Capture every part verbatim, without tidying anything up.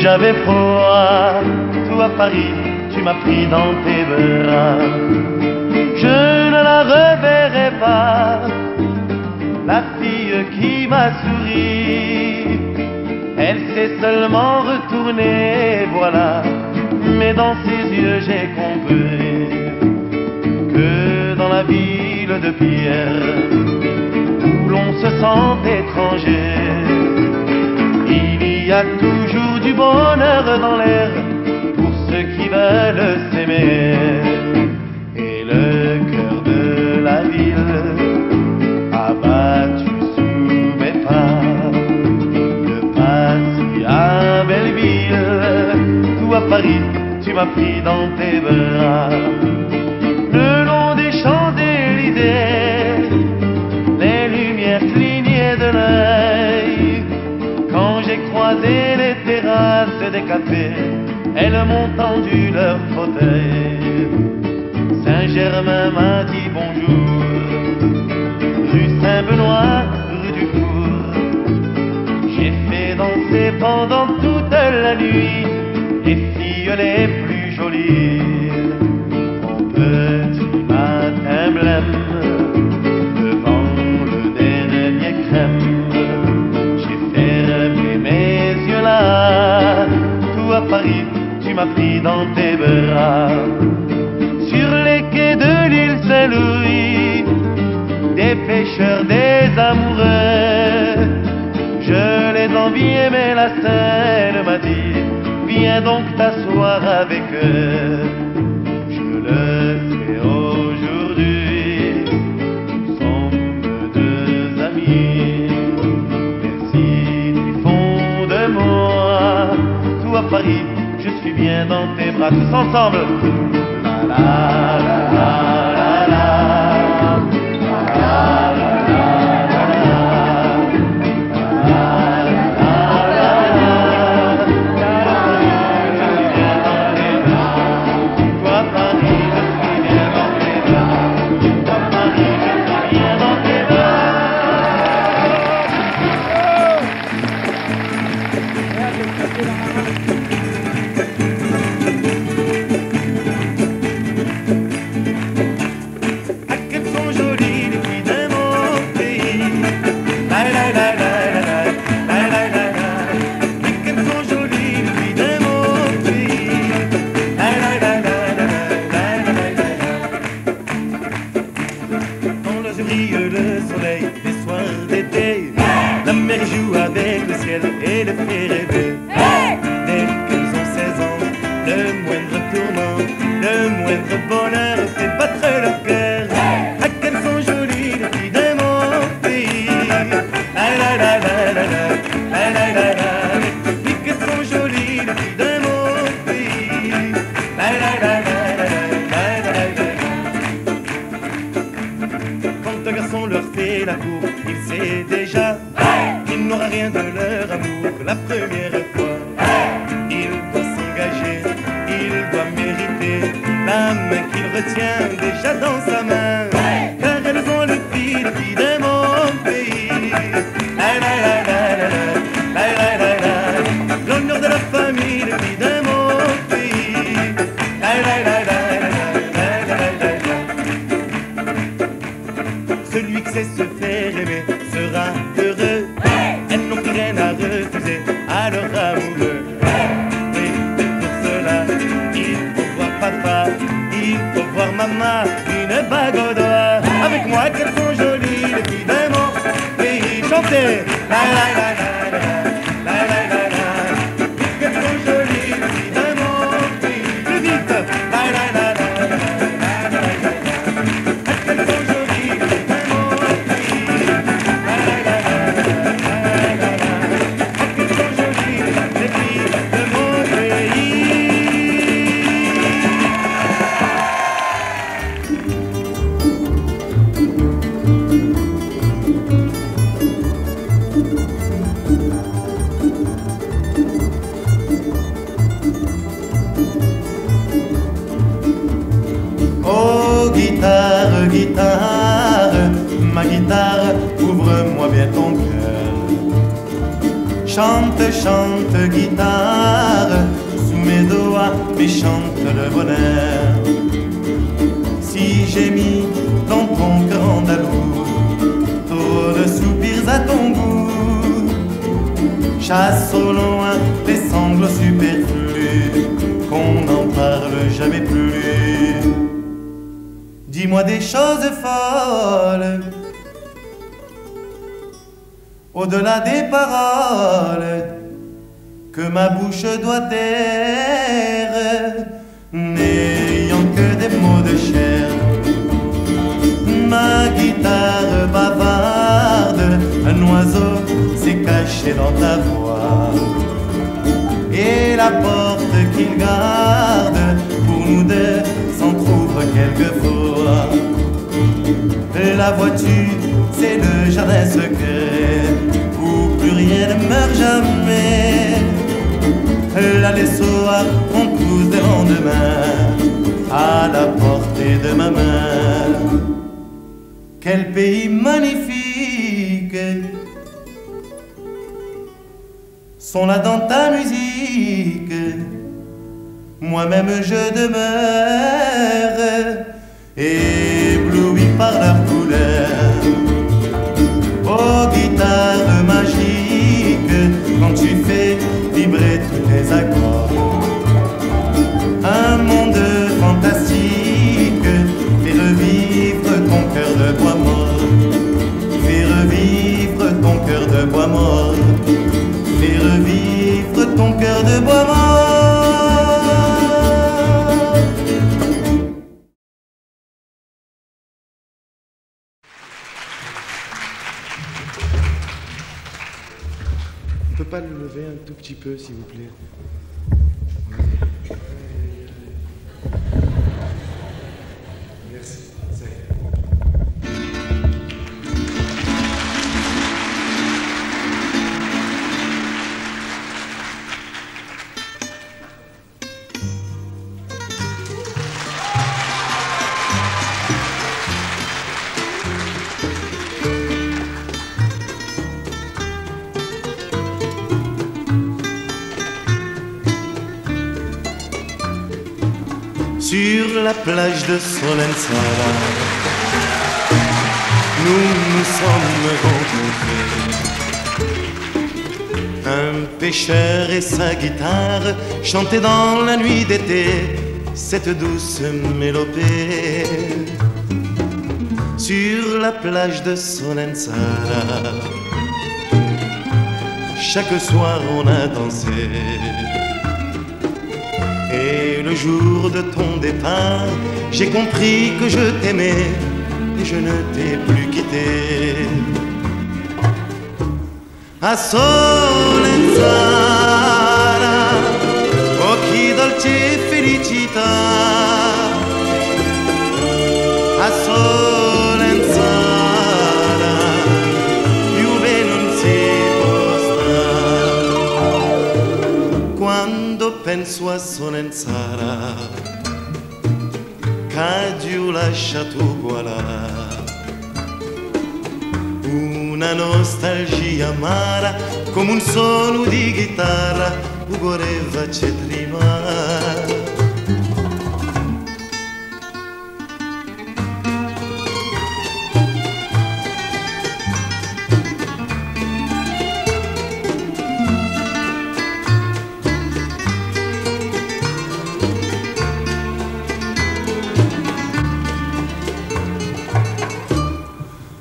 J'avais froid, toi Paris, tu m'as pris dans tes bras. Je ne la reverrai pas, la fille qui m'a souri. Elle s'est seulement retournée, voilà. Mais dans ses yeux j'ai compris que dans la ville de pierre, où l'on se sent étranger, il y a toujours du bonheur dans l'air pour ceux qui veulent s'aimer. Et le cœur de la ville abattu sous mes pas, le passé à Belleville, tout à Paris, tu m'as pris dans tes bras. Le long des Champs-Élysées, les lumières clignaient de l'œil. Quand j'ai croisé les terrasses des cafés, elles m'ont tendu leur fauteuil. Saint-Germain m'a dit bonjour, rue Saint-Benoît, rue du Four. J'ai fait danser pendant toute la nuit les filles les plus jolies. Mon petit matin blême, devant le dernier crème, j'ai fermé mes yeux là. Tout à Paris, tu m'as pris dans tes bras. Sur les quais de l'île Saint-Louis, des pêcheurs, des amoureux, je les enviais, mais la Seine m'a dit, viens donc t'asseoir avec eux. Je le fais aujourd'hui, nous sommes deux amis, même si tu fonds de moi, tout à Paris, je suis bien dans tes bras. Tous ensemble, la la la la. Thank you. guitare, ma guitare, ouvre-moi bien ton cœur. Chante, chante, guitare, sous mes doigts, mais chante le bonheur. Si j'ai mis dans ton cœur andalou trop de soupirs à ton goût, chasse au loin les sanglots superflus, qu'on n'en parle jamais plus. Dis-moi des choses folles, au-delà des paroles que ma bouche doit taire, n'ayant que des mots de chair. Ma guitare bavarde, un oiseau s'est caché dans ta voix, et la porte qu'il garde pour nous deux s'entr'ouvre quelquefois. La voiture, c'est le jardin secret où plus rien ne meurt jamais. Là les soirs, on pousse des lendemains à la portée de ma main. Quel pays magnifique sont là dans ta musique. Moi-même je demeure ébloui par leurs couleurs. Oh guitare magique, quand tu fais vibrer tous tes accords, un monde fantastique fait revivre ton cœur de bois mort, fait revivre ton cœur de bois mort, fait revivre ton cœur de bois mort. Un tout petit peu, s'il vous plaît. Merci. Ça y est. Sur la plage de Solenzara, nous nous sommes rencontrés. Un pêcheur et sa guitare chantaient dans la nuit d'été cette douce mélopée. Sur la plage de Solenzara, chaque soir on a dansé. Et le jour de ton départ, j'ai compris que je t'aimais et je ne t'ai plus quitté. A Solenzara, occhi dolce felicità. A Solenzara, più bene non si può stare. Quando penso a Solenzara, che Dio lascia tu guarda, una nostalgia amara come un solo di chitarra ugoreva c'è trimar.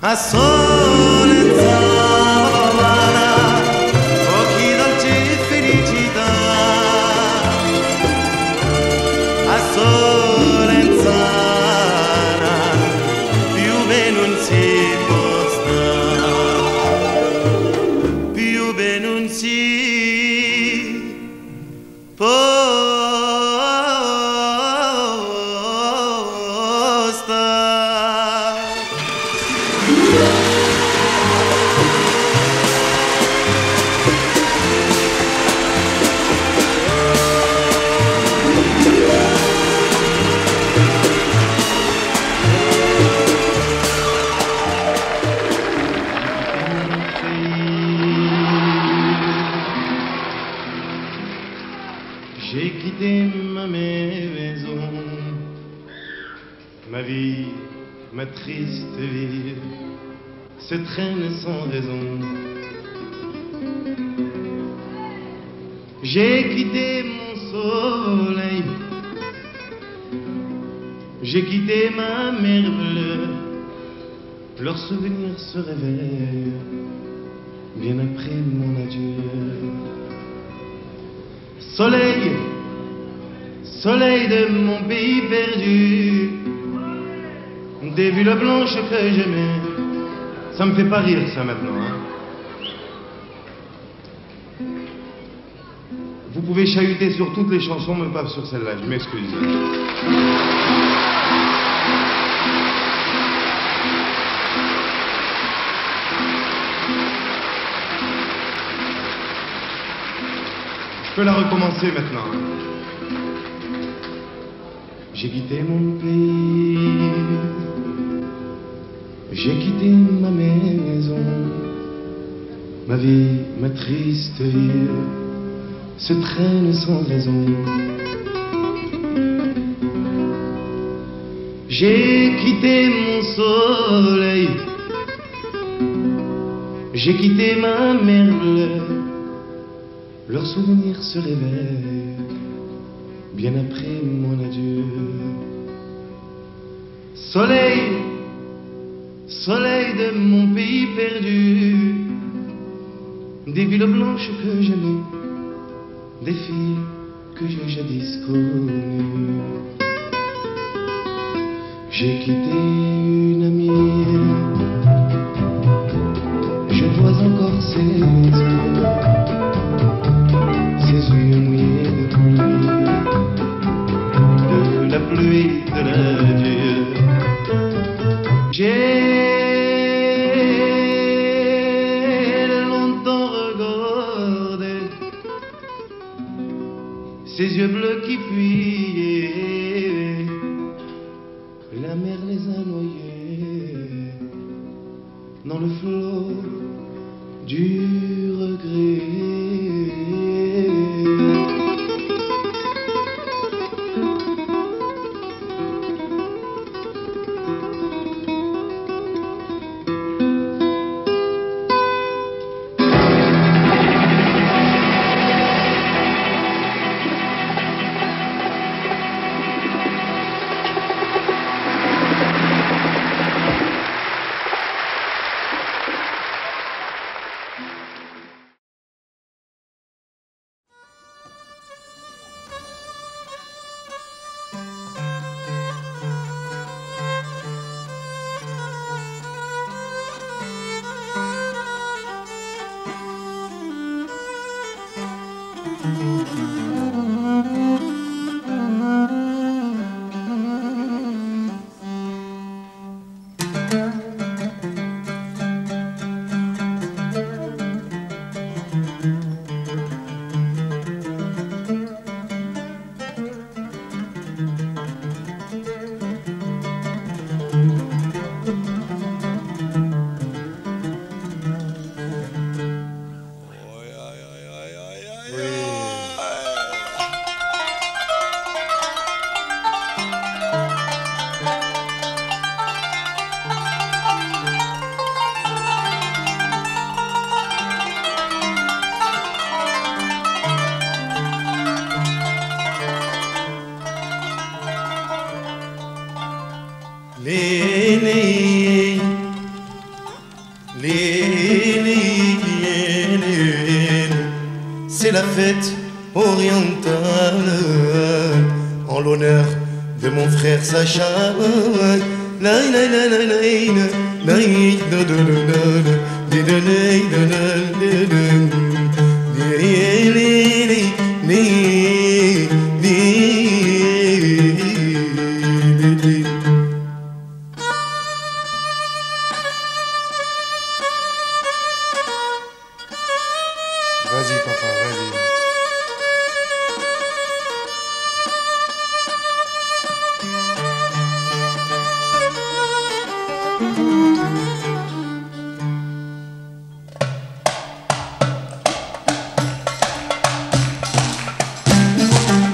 A Solenzara, occhi dolci e felicità. A Solenzara, più bene non si può stare, più bene non si può. J'ai quitté ma maison, ma vie, ma triste vie se traîne sans raison. J'ai quitté mon soleil, j'ai quitté ma mer bleue. Leurs souvenirs se réveillent bien après mon adieu. Soleil, soleil de mon pays perdu, des villes blanches que j'aimais. Ça me fait pas rire ça maintenant, hein. Vous pouvez chahuter sur toutes les chansons, mais pas sur celle-là, je m'excuse. Je peux la recommencer maintenant. J'ai quitté mon pays, j'ai quitté ma maison, ma vie, ma triste vie se traîne sans raison. J'ai quitté mon soleil, j'ai quitté ma mer bleue. Leurs souvenirs se réveillent bien après mon adieu. Soleil, soleil de mon pays perdu, des villes blanches que j'aimais, des filles que j'ai jadis connues. J'ai quitté une amie, je vois encore ses yeux, ses yeux mouillés de pluie, de la pluie, de l'adieu. J'ai longtemps regardé ses yeux bleus qui fuyaient, la mer les a noyés dans le flot du regret. Sacha, la la la la la la la vas-y papa, vas-y. Thank you.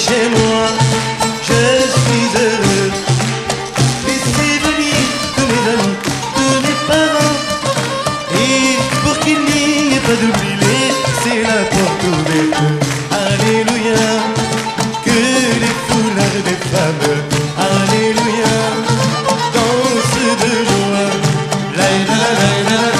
chez moi, je suis heureux. Et c'est le lit de mes amis, de mes parents. Et pour qu'il n'y ait pas d'oubli, laissez la porte ouverte. Alléluia, que les foulards des femmes. Alléluia, danse de joie. Laïla la la la la.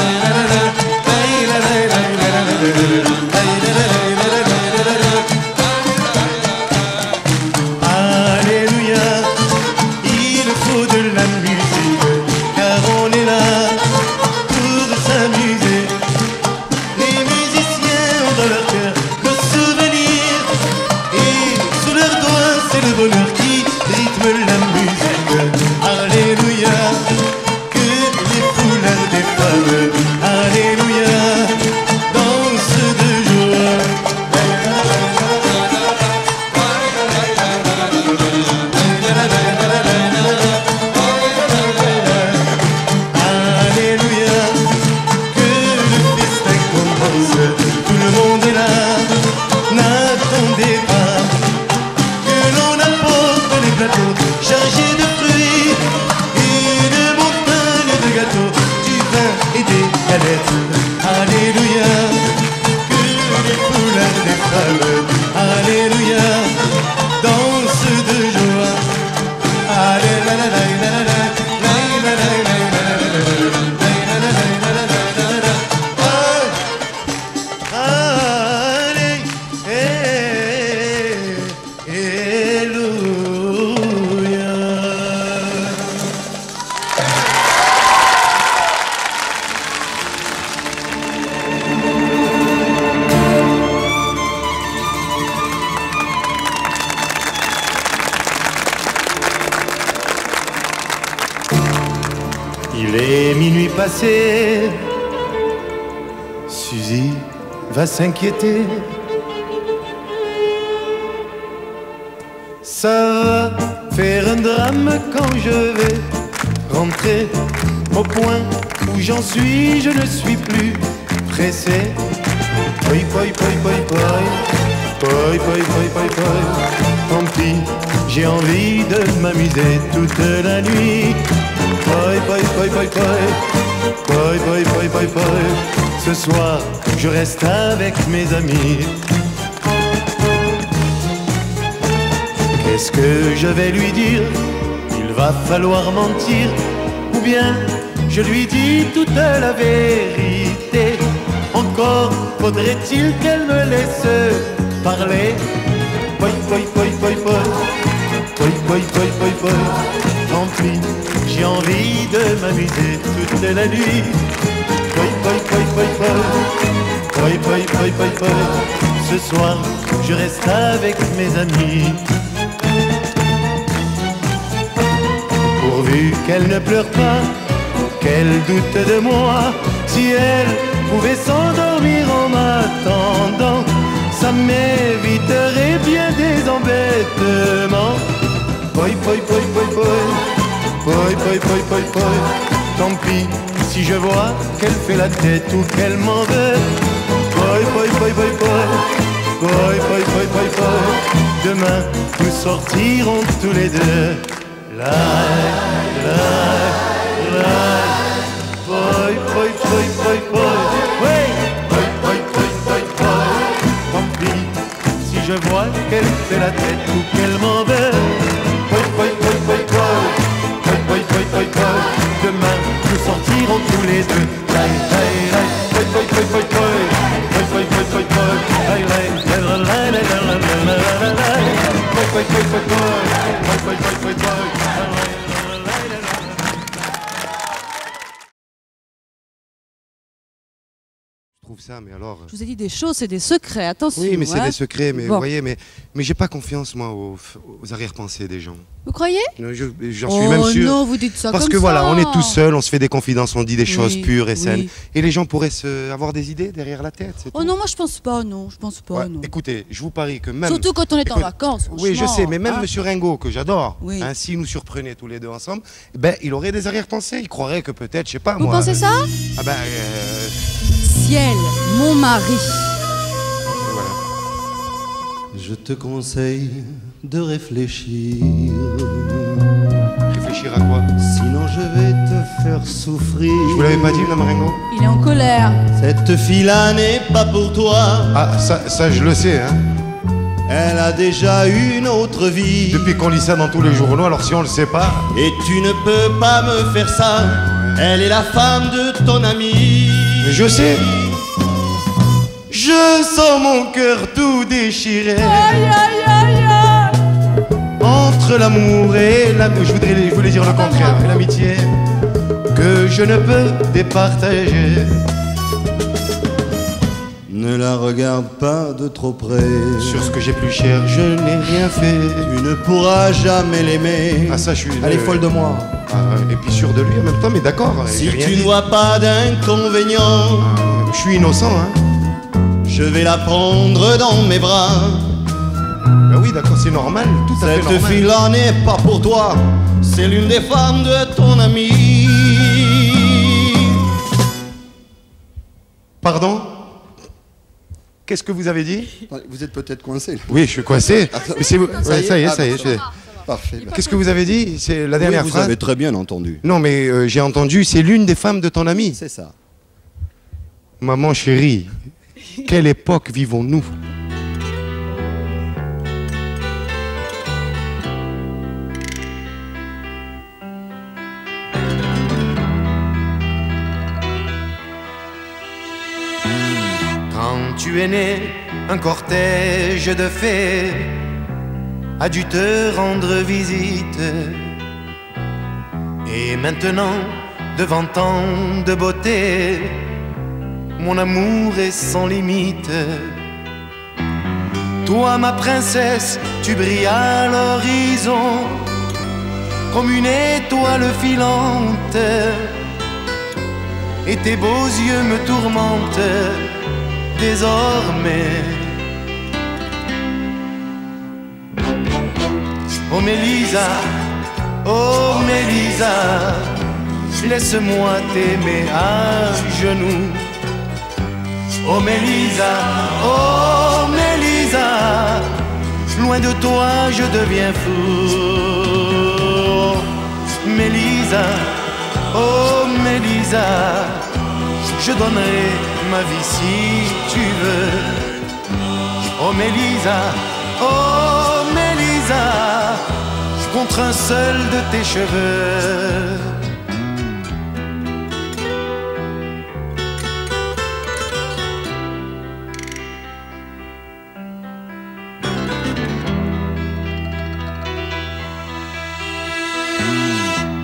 Suzy va s'inquiéter. Ça va faire un drame quand je vais rentrer. Au point où j'en suis, je ne suis plus pressé. Poi, poi, poi, poi, poi. Poi, poi, poi, poi, poi. Tant pis, j'ai envie de m'amuser toute la nuit. Poi, poi, poi, poi, poi. Poi, poi, poi, poi, poi. Ce soir, je reste avec mes amis. Qu'est-ce que je vais lui dire? Il va falloir mentir. Ou bien, je lui dis toute la vérité. Encore faudrait-il qu'elle me laisse parler. Poi, poi, poi, poi, poi. Poi, poi, poi, poi, poi. Tant pis, j'ai envie de m'amuser toute la nuit. Poi, poi, poi, poi, poi. Poi, poi, poi, poi, poi. Ce soir, je reste avec mes amis. Pourvu qu'elle ne pleure pas, qu'elle doute de moi. Si elle pouvait s'endormir en m'attendant, ça m'éviterait bien des embêtements. Poi, poi, poi, poi, poi. Poi, poi, poi, poi, poi. Tant pis si je vois qu'elle fait la tête ou qu'elle m'en veut. Poi, poi, poi, poi, poi. Poi, poi, poi, poi, poi. Demain, nous sortirons tous les deux. La, la, la. Poi, poi, poi, poi, poi. Oui. Poi, poi, poi, poi, poi. Tant pis si je vois qu'elle fait la tête ou qu'elle m'en veut. Demain, nous sortirons tous les deux. Je trouve ça, mais alors. Je vous ai dit des choses, c'est des secrets, attention. Oui, mais c'est hein. des secrets, mais bon. Vous voyez, mais, mais j'ai pas confiance, moi, aux, aux arrière-pensées des gens. Vous croyez? J'en je, suis oh même sûr. Non, vous dites ça. Parce comme que ça. Voilà, on est tout seul, on se fait des confidences, on dit des oui, choses pures et saines. Oui. Et les gens pourraient se, avoir des idées derrière la tête. Oh tout. Non, moi je pense pas, non, je pense pas. Ouais, non. Écoutez, je vous parie que même. Surtout quand on est écoute, en vacances. Oui, je sais, mais même hein. Monsieur Ringo, que j'adore, oui. hein, si nous surprenait tous les deux ensemble, ben il aurait des arrière-pensées. Il croirait que peut-être, je sais pas. Vous moi, pensez euh, ça? Ah ben. Euh... Ciel, mon mari. Voilà. Je te conseille. de réfléchir. Réfléchir à quoi? Sinon je vais te faire souffrir. Je vous l'avais pas dit, madame Ringo? Il est en colère. Cette fille-là n'est pas pour toi. Ah, ça, ça je le sais, hein. Elle a déjà une autre vie. Depuis qu'on lit ça dans tous les journaux, alors si on le sait pas. Et tu ne peux pas me faire ça. Elle est la femme de ton ami. Mais je sais. Je sens mon cœur tout déchiré. Aïe, aïe, aïe, aïe. Entre l'amour et l'amour, je voudrais, je voulais dire le contraire, et l'amitié que je ne peux départager. Ne la regarde pas de trop près. Sur ce que j'ai plus cher, je n'ai rien fait. Tu ne pourras jamais l'aimer. Ah ça, je suis. Elle est folle de moi. Ah, et puis sûre de lui en même temps, mais d'accord. Si tu ne vois pas d'inconvénient, ah, je suis innocent, hein. Je vais la prendre dans mes bras. Ben oui, d'accord, c'est normal, tout à fait normal. Cette fille-là n'est pas pour toi. C'est l'une des femmes de ton ami. Pardon? Qu'est-ce que vous avez dit? Vous êtes peut-être coincé. Oui, je suis coincé. Ça y est, ça y est. Parfait. Qu'est-ce que vous avez dit? C'est la dernière phrase. Vous avez très bien entendu. Non, mais euh, j'ai entendu, c'est l'une des femmes de ton ami. C'est ça. Maman chérie. Quelle époque vivons-nous? Quand tu es né, un cortège de fées a dû te rendre visite. Et maintenant, devant tant de beauté, mon amour est sans limite. Toi ma princesse, tu brilles à l'horizon comme une étoile filante. Et tes beaux yeux me tourmentent désormais. Oh Mélisa, oh Mélisa, laisse-moi t'aimer à genoux. Oh Mélisa, oh Mélisa, loin de toi je deviens fou. Mélisa, oh Mélisa, je donnerai ma vie si tu veux. Oh Mélisa, oh Mélisa, contre un seul de tes cheveux.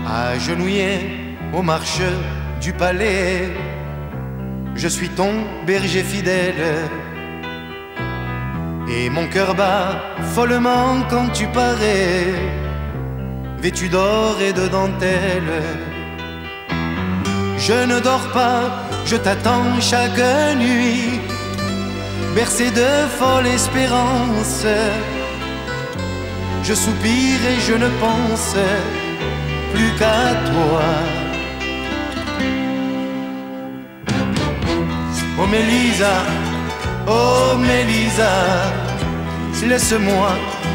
Agenouillé aux marches du palais, je suis ton berger fidèle. Et mon cœur bat follement quand tu parais, vêtu d'or et de dentelle. Je ne dors pas, je t'attends chaque nuit, bercé de folles espérances. Je soupire et je ne pense plus qu'à toi. Oh Mélisa, oh Mélisa, laisse-moi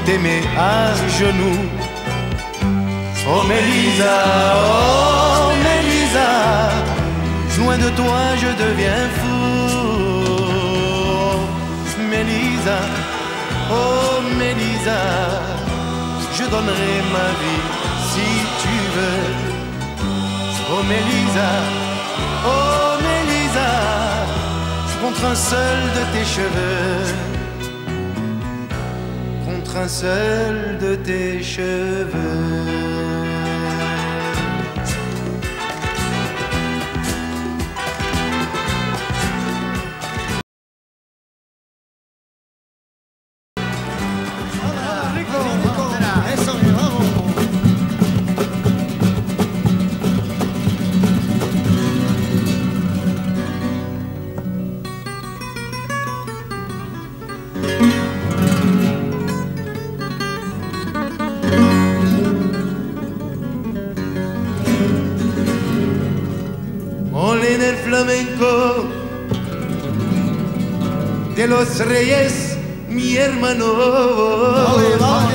t'aimer à genoux. Oh Mélisa, oh Mélisa, loin de toi je deviens fou. Mélisa, oh Mélisa, je donnerai ma vie si tu veux. Oh Mélisa, oh Mélisa, contre un seul de tes cheveux, contre un seul de tes cheveux. De los reyes, mi hermano. ¡Vamos,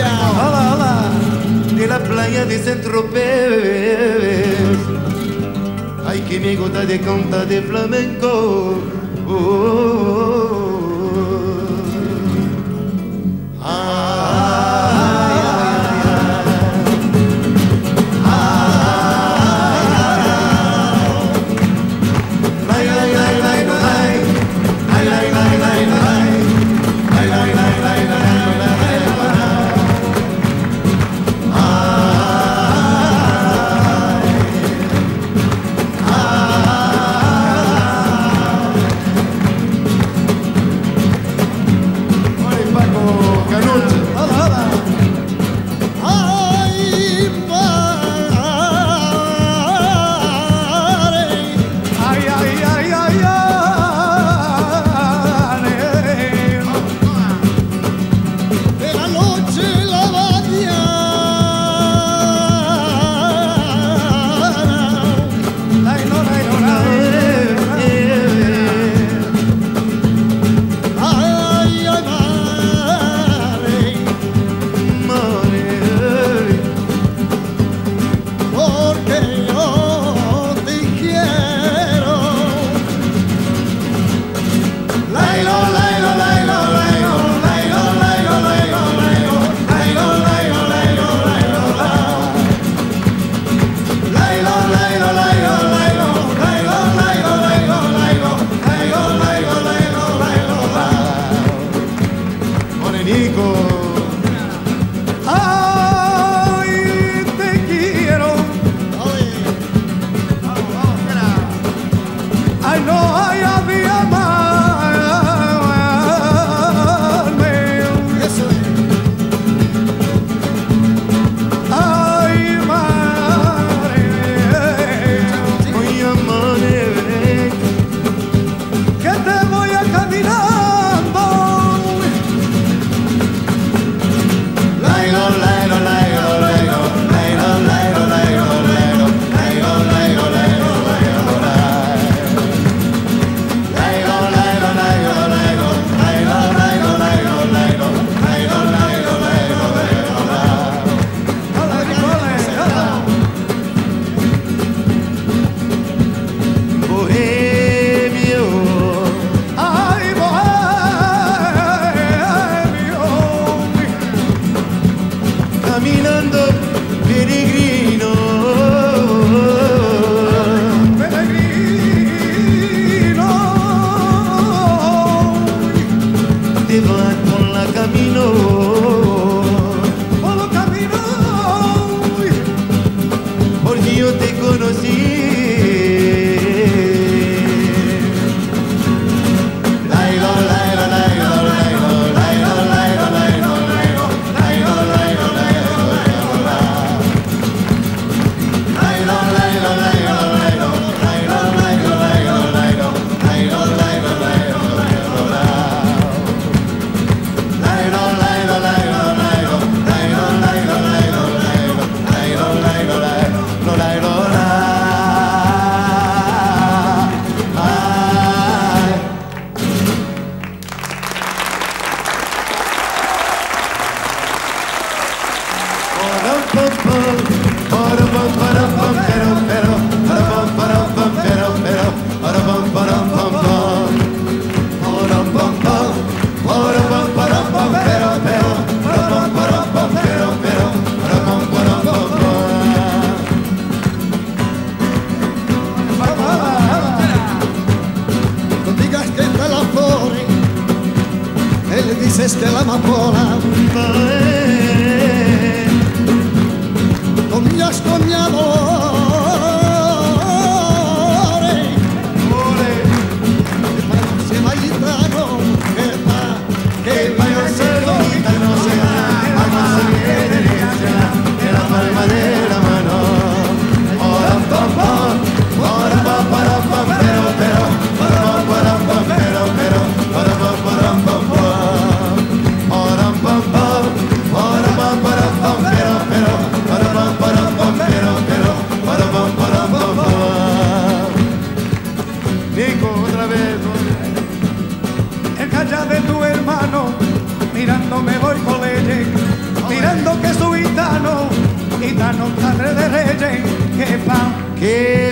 vamos! playa de Saint-Tropez. Ay, que me gusta de cantar de flamenco. Oh, oh, oh. Ah, con mi amor. que